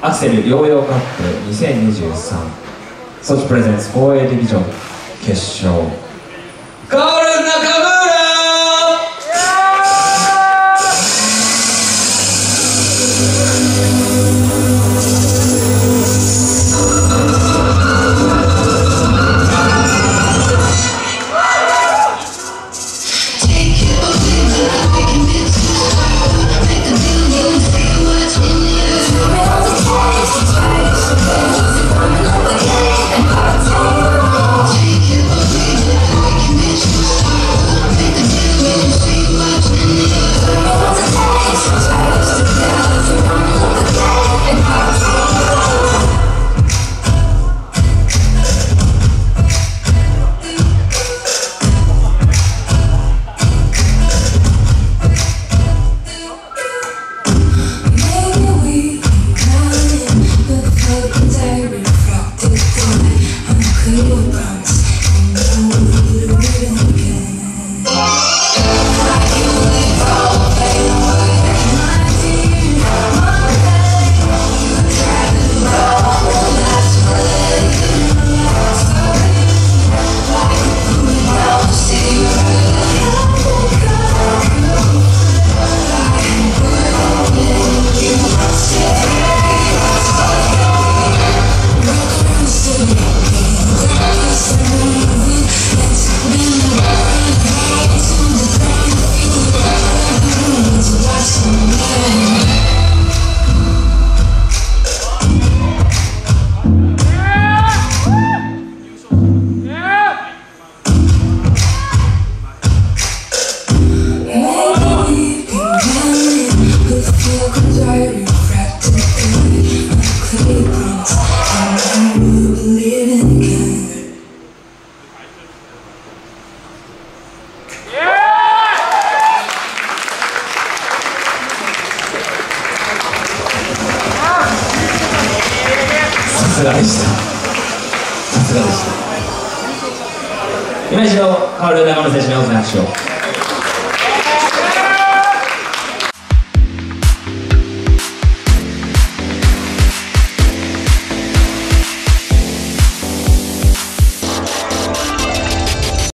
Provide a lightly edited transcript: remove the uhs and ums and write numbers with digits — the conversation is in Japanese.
アクセル療養カップ2023ソチプレゼンツ公営ディビジョン決勝、カオル中村。さすがでした。今一度カオル中村選手に大きな拍手を。